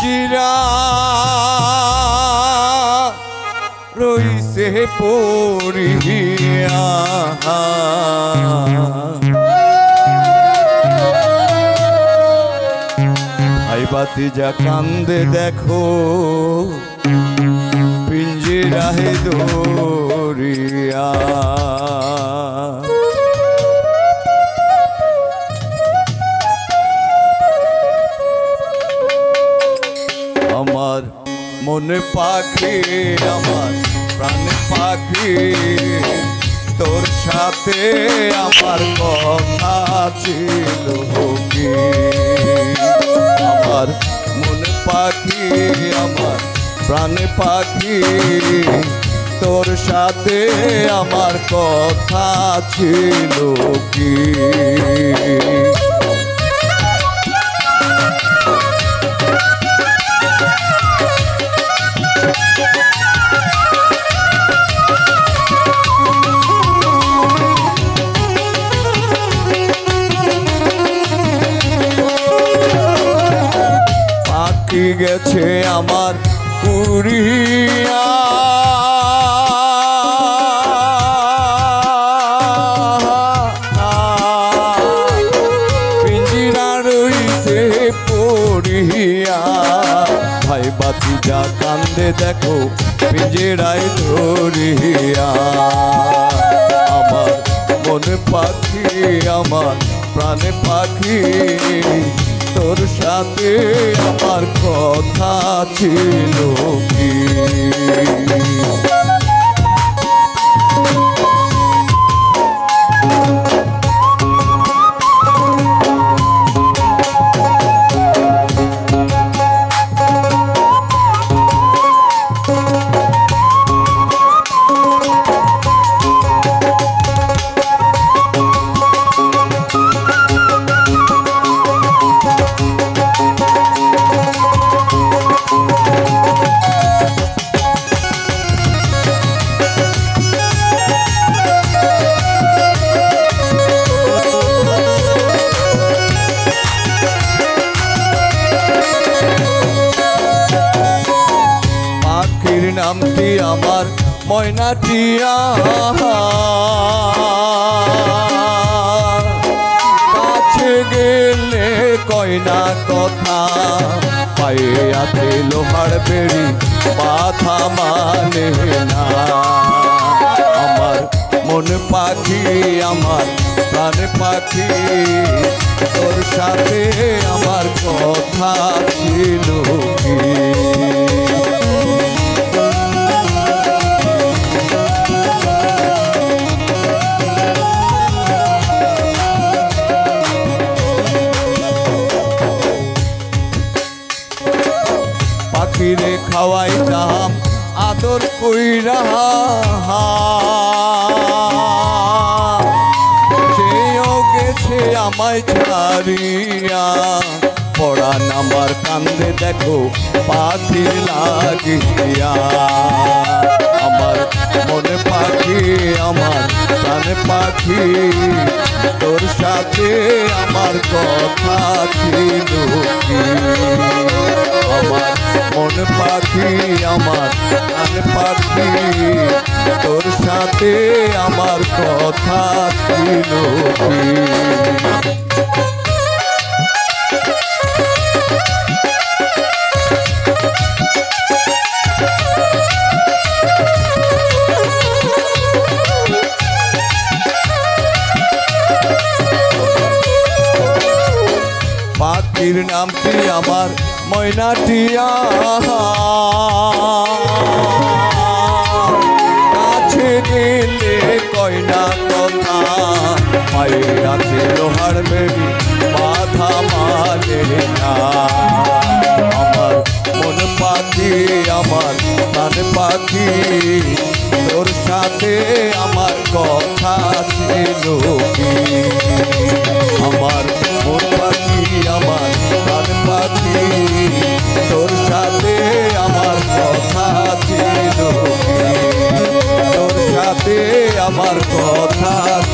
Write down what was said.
চিরা রইছে পড়িয়া আইবাতি যা কান্দে দেখো পিঞ্জিরা হে দরিয়া मन पाखी आमार प्राण पाखी तोर साथे आमार कथा छिलो कि आमार मन पाखी आमार प्राण पाखी तोर साथे आमार कथा छिलो कि গেছে আমার পুরিয়া পিঞ্জিরা রইছে পড়িয়া ভাই বাতিজা কান্দে দেখো পিঞ্জিরায় ধরিয়া আমার মন পাখি আমার প্রাণ পাখি তোর সাথে আমার কথা ছিল কি নামটি আমার ময়নাটিয়া কাছে গেলে কয়না কথা পায়ে আছে লোহার বেড়ি বাধা মানে না আমার মন পাখি আমার প্রাণ পাখি তোর সাথে আমার কথা ছিল কি খাওয়াই যাম আদর কইরা সেও গেছে আমায় ছাড়িয়া পরাণ আমার কান্দে দেখো পাখি লাগিয়া আমার মনে পাখি আমার প্রাণে পাখি তোর সাথে আমার কথা ছিল আমার মন পাখি আমার প্রাণ পাখি তোর সাথে আমার কথা ছিল পাখির নামটি আমার ময়নাটিয়া কাছে গেলে কয়না কথা পায়ে আছে লোহার বেড়ি বাধা মানে না আমার মন পাখি আমার প্রাণ পাখি তোর সাথে আমার কথা ছিল কি আমার মন পাখি আমার প্রাণ পাখি তোর সাথে আমার কথা ছিল তোর সাথে আমার কথা